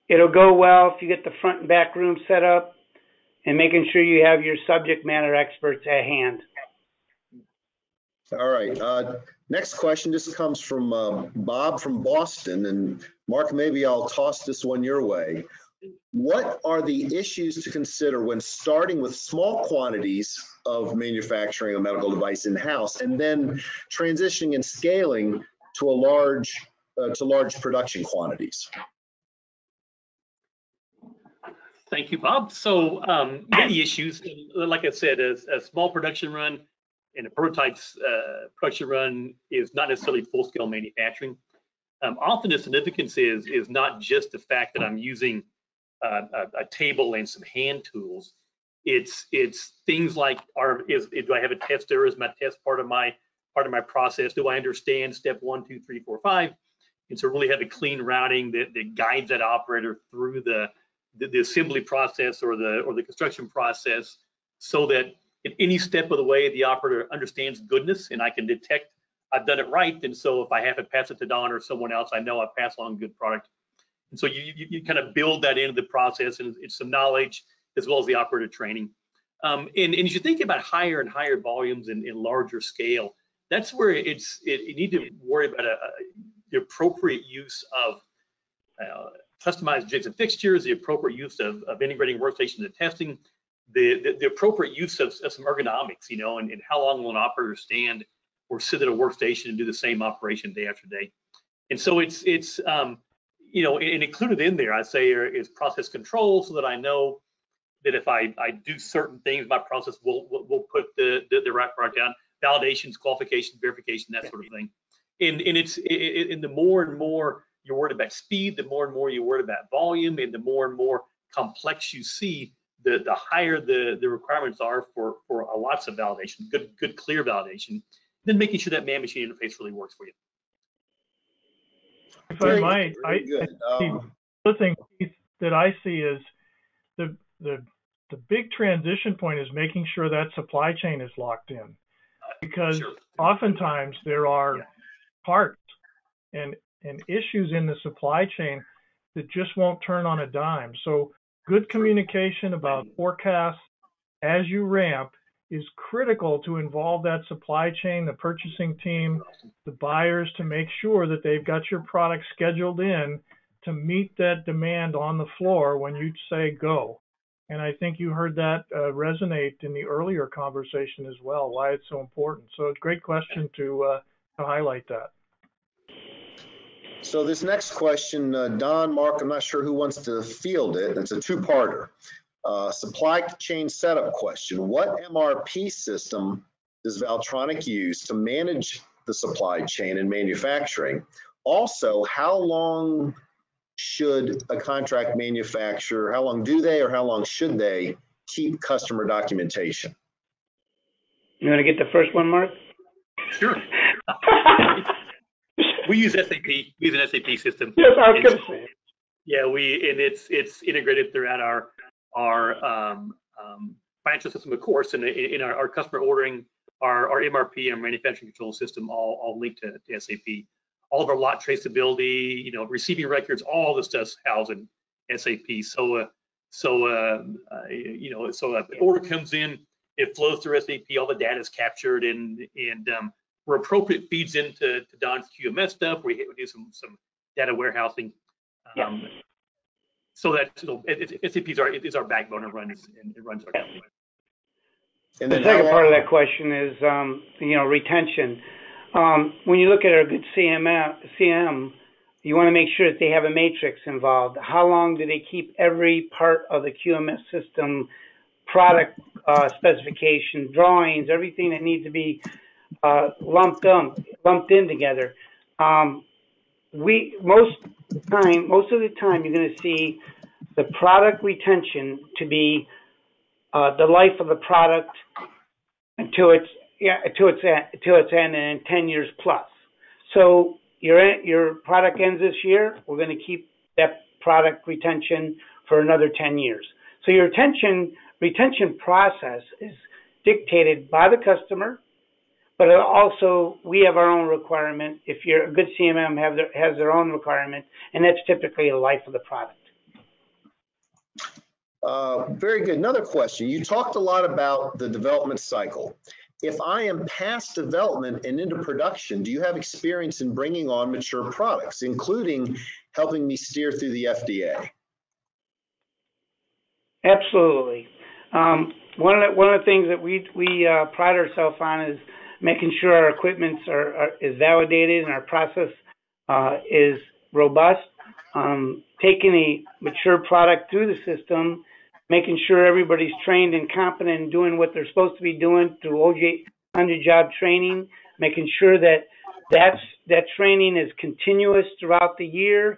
It'll go well if you get the front and back room set up and making sure you have your subject matter experts at hand. All right. Uh, next question just comes from uh, Bob from Boston. And Mark, maybe I'll toss this one your way. What are the issues to consider when starting with small quantities of manufacturing a medical device in-house and then transitioning and scaling to a large uh, to large production quantities? Thank you, Bob. So um, many issues, like I said, a, a small production run and a prototype's uh, production run is not necessarily full-scale manufacturing. Um, often the significance is is not just the fact that I'm using Uh, a, a table and some hand tools. It's it's things like are is, is do I have a tester? Is my test part of my part of my process? Do I understand step one, two, three, four, five? And so really have a clean routing that, that guides that operator through the, the the assembly process or the or the construction process, so that at any step of the way the operator understands goodness and I can detect I've done it right. And so if I have to pass it to Don or someone else, I know I pass on good product. And so you, you, you kind of build that into the process, and it's some knowledge as well as the operator training. Um, and, and as you think about higher and higher volumes and, and larger scale, that's where it's it, you need to worry about a, a, the appropriate use of uh, customized jigs and fixtures, the appropriate use of, of integrating workstations and testing, the, the, the appropriate use of, of some ergonomics, you know, and, and how long will an operator stand or sit at a workstation and do the same operation day after day. And so it's, it's um, you know, and included in there, I say, is process control, so that I know that if I, I do certain things, my process will will, will put the, the the right product down. Validations, qualification, verification, that sort of thing. And and it's it, and the more and more you're worried about speed, the more and more you're worried about volume, and the more and more complex you see, the the higher the the requirements are for for lots of validation, good good clear validation. Then making sure that man-machine interface really works for you. If I might, I, I see, um, the thing that I see is the, the the big transition point is making sure that supply chain is locked in, because sure. oftentimes there are yeah. parts and and issues in the supply chain that just won't turn on a dime. So good communication about forecasts as you ramp is critical to involve that supply chain, the purchasing team, the buyers, to make sure that they've got your product scheduled in to meet that demand on the floor when you say go. And I think you heard that uh, resonate in the earlier conversation as well, why it's so important. So it's a great question to, uh, to highlight that. So this next question, uh, Don, Mark, I'm not sure who wants to field it. It's a two-parter. Uh, supply chain setup question. What M R P system does Valtronic use to manage the supply chain and manufacturing? Also, how long should a contract manufacturer, how long do they or how long should they keep customer documentation? You want to get the first one, Mark? Sure. We use S A P, we use an S A P system. Yes, I was going to say. Yeah, we, and it's, it's integrated throughout our our um, um, financial system, of course, and in, in our, our customer ordering, our, our M R P and manufacturing control system, all, all linked to, to S A P. All of our lot traceability, you know, receiving records, all this stuff's housed in S A P. So, uh, so uh, uh, you know, so an order comes in, it flows through S A P. All the data is captured, and and um, where appropriate, feeds into to Don's Q M S stuff. We, we do some some data warehousing. Um, yeah. So that so it, it, S A P is our, it is our backbone and runs and it runs our company. And the second part of that question is um, you know, retention. Um, when you look at a good C M, you want to make sure that they have a matrix involved. How long do they keep every part of the Q M S system, product uh, specification, drawings, everything that needs to be uh, lumped um, lumped in together? Um, we most time most of the time you're going to see the product retention to be uh, the life of the product until it's Yeah, to its end, to its end, and ten years plus. So your your product ends this year. We're going to keep that product retention for another ten years. So your retention retention process is dictated by the customer, but it also we have our own requirement. If you're a good C M M, have their, has their own requirement, and that's typically the life of the product. Uh, very good. Another question. You talked a lot about the development cycle. If I am past development and into production, do you have experience in bringing on mature products, including helping me steer through the F D A? Absolutely. Um, one of the, one of the things that we we uh, pride ourselves on is making sure our equipment are, are is validated and our process uh, is robust. Um, taking a mature product through the system, making sure everybody's trained and competent and doing what they're supposed to be doing through O J on-the-job training, making sure that that's, that training is continuous throughout the year.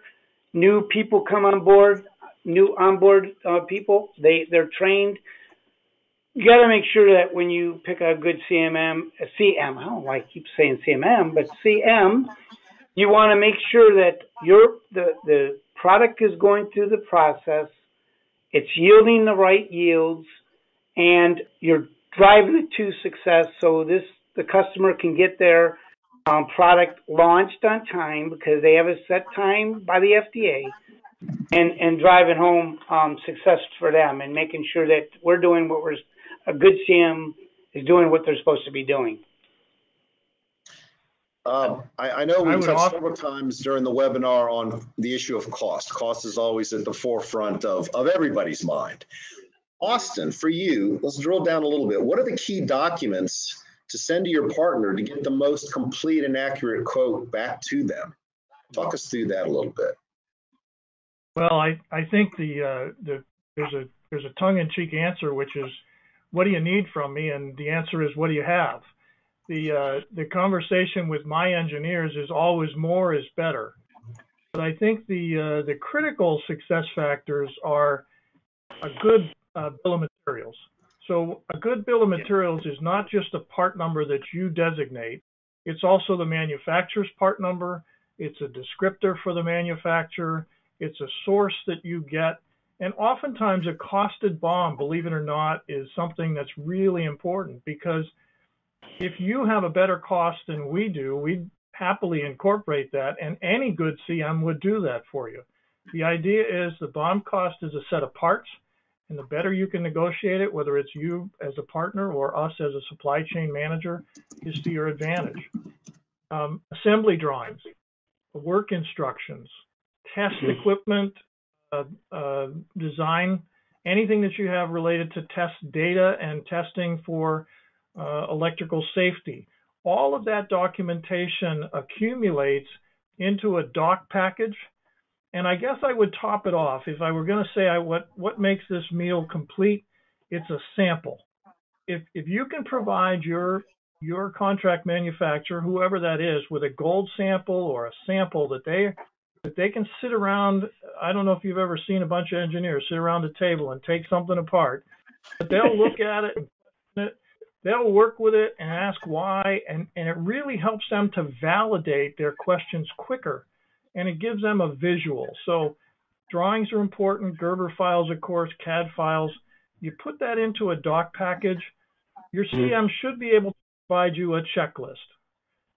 New people come on board, new onboard uh, people, they, they're trained. You got to make sure that when you pick a good C M M, a C M, I don't like I keep saying C M M, but C M, you want to make sure that your the, the product is going through the process, it's yielding the right yields, and you're driving it to success so this the customer can get their um, product launched on time because they have a set time by the F D A, and, and driving home um, success for them and making sure that we're doing what we're, a good C M is doing what they're supposed to be doing. Um, I, I know we've touched several times during the webinar on the issue of cost. Cost is always at the forefront of, of everybody's mind. Austin, for you, let's drill down a little bit. What are the key documents to send to your partner to get the most complete and accurate quote back to them? Talk us through that a little bit. Well, I, I think the, uh, the there's a there's a tongue-in-cheek answer, which is, what do you need from me? And the answer is, what do you have? The, uh, the conversation with my engineers is always more is better. But I think the, uh, the critical success factors are a good uh, bill of materials. So a good bill of materials is not just a part number that you designate. It's also the manufacturer's part number. It's a descriptor for the manufacturer. It's a source that you get. And oftentimes a costed B O M, believe it or not, is something that's really important, because if you have a better cost than we do, we'd happily incorporate that, and any good C M would do that for you. The idea is the B O M cost is a set of parts, and the better you can negotiate it, whether it's you as a partner or us as a supply chain manager, is to your advantage. Um, assembly drawings, work instructions, test equipment, uh, uh, design, anything that you have related to test data and testing for uh, electrical safety. All of that documentation accumulates into a doc package. And I guess I would top it off. If I were going to say I, what, what makes this meal complete, it's a sample. If, if you can provide your, your contract manufacturer, whoever that is, with a gold sample or a sample that they, that they can sit around, I don't know if you've ever seen a bunch of engineers sit around a table and take something apart, but they'll look at it, they'll work with it and ask why, and, and it really helps them to validate their questions quicker. And it gives them a visual. So drawings are important, Gerber files, of course, C A D files. You put that into a doc package, your C M should be able to provide you a checklist.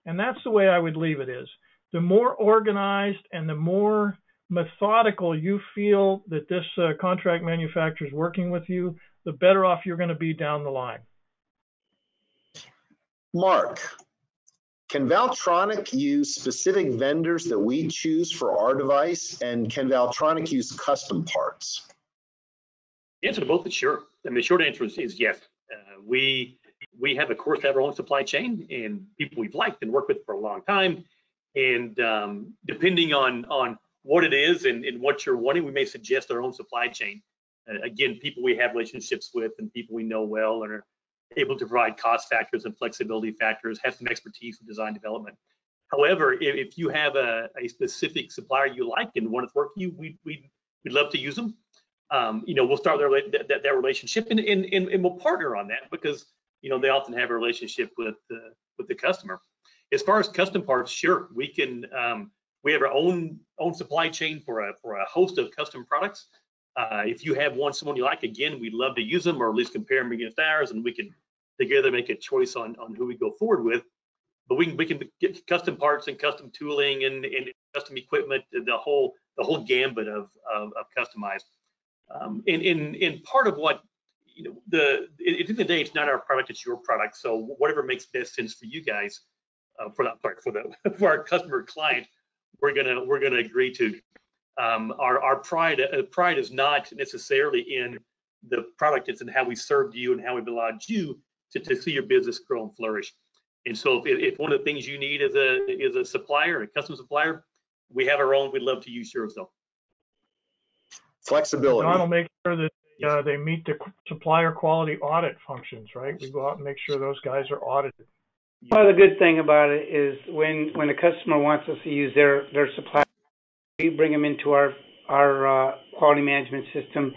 And that's the way I would leave it is. The more organized and the more methodical you feel that this uh, contract manufacturer is working with you, the better off you're going to be down the line. Mark, can Valtronic use specific vendors that we choose for our device, and can Valtronic use custom parts? The answer to both is sure. I mean, the short answer is, is yes. Uh, we we have, of course, have our own supply chain and people we've liked and worked with for a long time. And um, depending on on what it is and, and what you're wanting, we may suggest our own supply chain. Uh, again, people we have relationships with and people we know well and are able to provide cost factors and flexibility factors, have some expertise in design development. However, if, if you have a, a specific supplier you like and want to work with you, we, we, we'd love to use them. Um, you know, we'll start their, that, that relationship and, and, and we'll partner on that because, you know, they often have a relationship with, uh, with the customer. As far as custom parts, sure, we can, um, we have our own own supply chain for a, for a host of custom products. Uh, if you have one, someone you like, again, we'd love to use them or at least compare them against ours, and we can together make a choice on, on who we go forward with. But we can we can get custom parts and custom tooling and, and custom equipment, the whole the whole gambit of of, of customized. Um, and in in part of what you know the at the end of the day, it's not our product, it's your product. So whatever makes best sense for you guys, uh, for that part for the for our customer client, we're gonna we're gonna agree to. Um, our, our pride, uh, pride is not necessarily in the product, it's in how we served you and how we've allowed you to, to see your business grow and flourish. And so if, if one of the things you need is a, is a supplier, a custom supplier, we have our own, we'd love to use yours though. Flexibility. Don will make sure that uh, they meet the supplier quality audit functions, right? We go out and make sure those guys are audited. Well, the good thing about it is when, when the customer wants us to use their, their supplier, we bring them into our our uh, quality management system,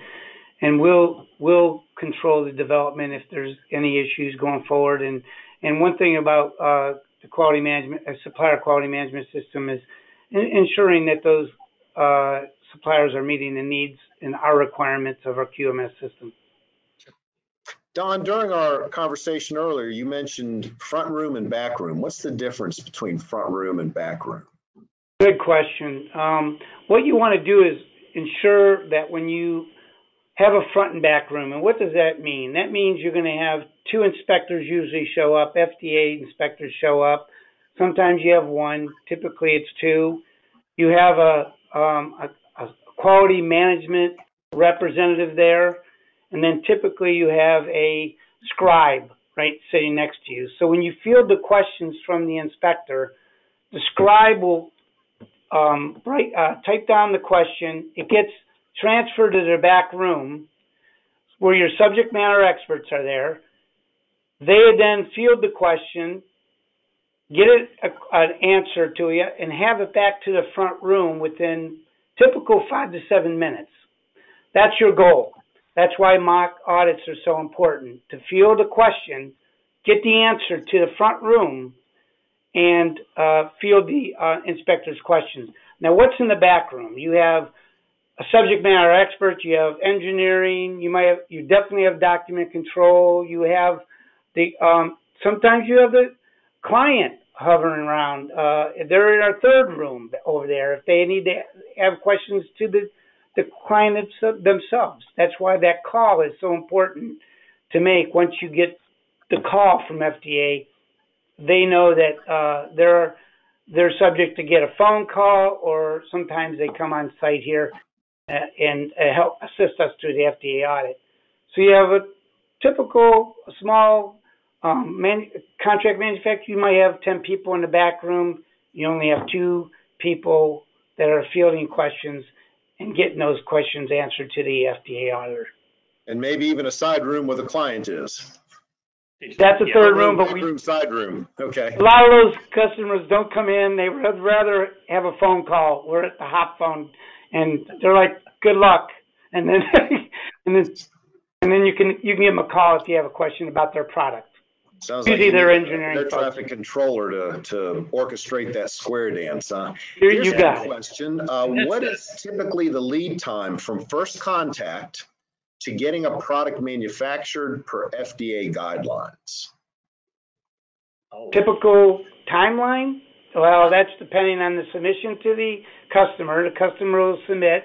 and we'll we'll control the development if there's any issues going forward. And and one thing about uh, the quality management, uh, supplier quality management system is ensuring that those uh, suppliers are meeting the needs and our requirements of our Q M S system. Don, during our conversation earlier, you mentioned front room and back room. What's the difference between front room and back room? Good question. Um, what you want to do is ensure that when you have a front and back room, and what does that mean? That means you're going to have two inspectors usually show up, F D A inspectors show up. Sometimes you have one, typically it's two. You have a, um, a, a quality management representative there, and then typically you have a scribe, right, sitting next to you. So when you field the questions from the inspector, the scribe will Um, right, uh, type down the question, it gets transferred to the back room where your subject matter experts are there. They then field the question, get it a, an answer to you, and have it back to the front room within typical five to seven minutes. That's your goal. That's why mock audits are so important. To field a question, get the answer to the front room, and uh, field the uh, inspector's questions. Now, what's in the back room? You have a subject matter expert, you have engineering, you might have, you definitely have document control, you have the, um, sometimes you have the client hovering around. Uh, they're in our third room over there. If they need to have questions to the, the client themselves, that's why that call is so important to make. Once you get the call from F D A, they know that uh, they're they're subject to get a phone call, or sometimes they come on site here and, and help assist us through the F D A audit. So you have a typical small um, man, contract manufacturer. You might have ten people in the back room. You only have two people that are fielding questions and getting those questions answered to the F D A auditor. And maybe even a side room where the client is. That's a yeah, third room, room but we room, side room. Okay. A lot of those customers don't come in. They would rather have a phone call. We're at the hop phone, and they're like, "Good luck," and then and then and then you can you can give them a call if you have a question about their product. Sounds usually like their engineering, their traffic controller to to orchestrate that square dance, huh? Here Here's you got a question. Uh, what is typically the lead time from first contact to getting a product manufactured per F D A guidelines? Typical timeline? Well, that's depending on the submission to the customer. The customer will submit.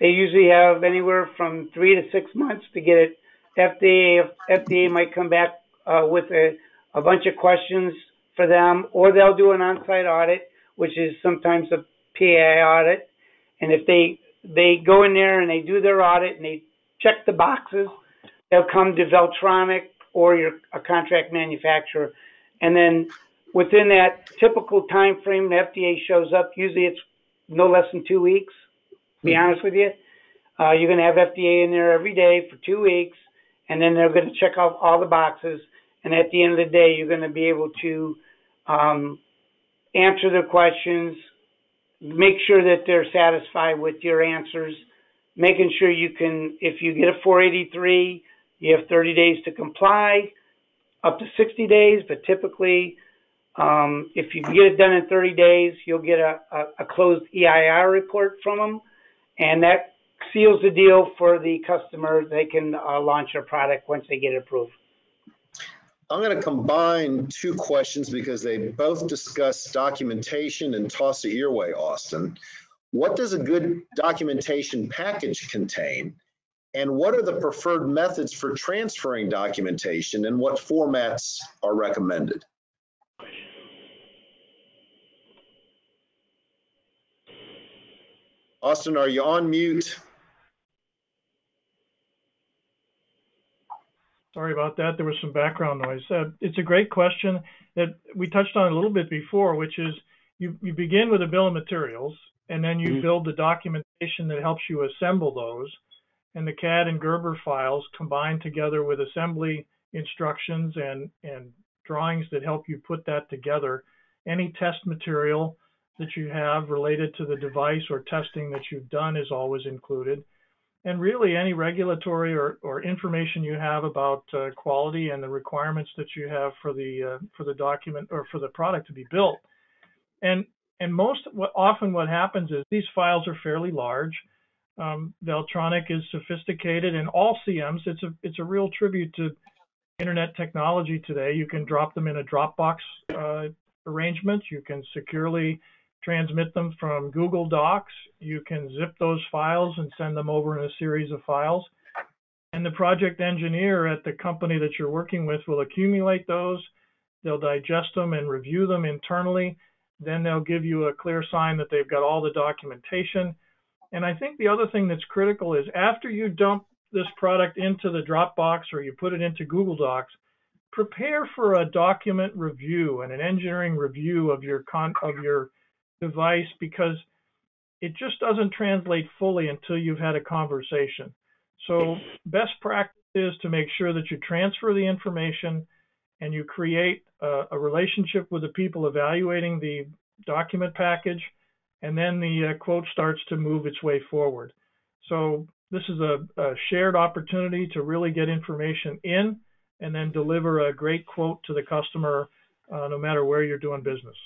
They usually have anywhere from three to six months to get it. F D A, F D A might come back uh, with a, a bunch of questions for them, or they'll do an on-site audit, which is sometimes a P A I audit. And if they, they go in there and they do their audit and they check the boxes, they'll come to Valtronic or your a contract manufacturer. And then within that typical time frame, the F D A shows up. Usually it's no less than two weeks, to be honest with you. Uh, you're going to have F D A in there every day for two weeks, and then they're going to check off all the boxes. And at the end of the day, you're going to be able to um, answer their questions, make sure that they're satisfied with your answers, making sure you can, if you get a four eighty-three, you have thirty days to comply, up to sixty days, but typically um, if you can get it done in thirty days, you'll get a, a, a closed E I R report from them, and that seals the deal for the customer. They can uh, launch their product once they get it approved. I'm going to combine two questions because they both discuss documentation and toss it your way, Austin. What does a good documentation package contain, and what are the preferred methods for transferring documentation, and what formats are recommended? Austin, are you on mute? Sorry about that. There was some background noise. Uh, it's a great question that we touched on a little bit before, which is you, you begin with a bill of materials, and then you build the documentation that helps you assemble those, and the C A D and Gerber files combined together with assembly instructions and, and drawings that help you put that together. Any test material that you have related to the device or testing that you've done is always included. And really any regulatory or, or information you have about uh, quality and the requirements that you have for the, uh, for the document or for the product to be built. And And most what, often what happens is these files are fairly large. Um, Valtronic is sophisticated, and all C Ms, it's a, it's a real tribute to internet technology today. You can drop them in a Dropbox uh, arrangement. You can securely transmit them from Google Docs. You can zip those files and send them over in a series of files. And the project engineer at the company that you're working with will accumulate those. They'll digest them and review them internally. Then they'll give you a clear sign that they've got all the documentation. And I think the other thing that's critical is after you dump this product into the Dropbox or you put it into Google Docs, prepare for a document review and an engineering review of your con of your device, because it just doesn't translate fully until you've had a conversation. So best practice is to make sure that you transfer the information and you create a, a relationship with the people evaluating the document package, and then the uh, quote starts to move its way forward. So this is a, a shared opportunity to really get information in and then deliver a great quote to the customer, uh, no matter where you're doing business.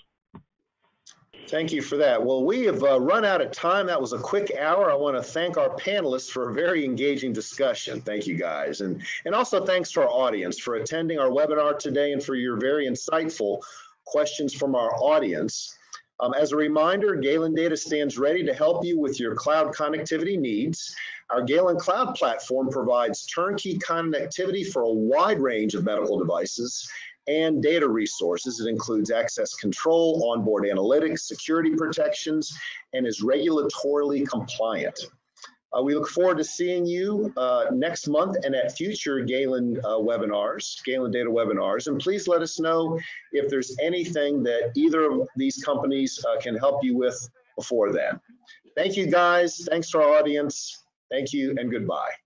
Thank you for that. Well, we have uh, run out of time. That was a quick hour. I want to thank our panelists for a very engaging discussion. Thank you, guys. And, and also thanks to our audience for attending our webinar today and for your very insightful questions from our audience. Um, as a reminder, Galen Data stands ready to help you with your cloud connectivity needs. Our Galen Cloud platform provides turnkey connectivity for a wide range of medical devices and data resources. It includes access control, onboard analytics, security protections, and is regulatorily compliant. Uh, we look forward to seeing you uh, next month and at future Galen uh, webinars, Galen Data webinars. And please let us know if there's anything that either of these companies uh, can help you with before then. Thank you, guys. Thanks to our audience. Thank you and goodbye.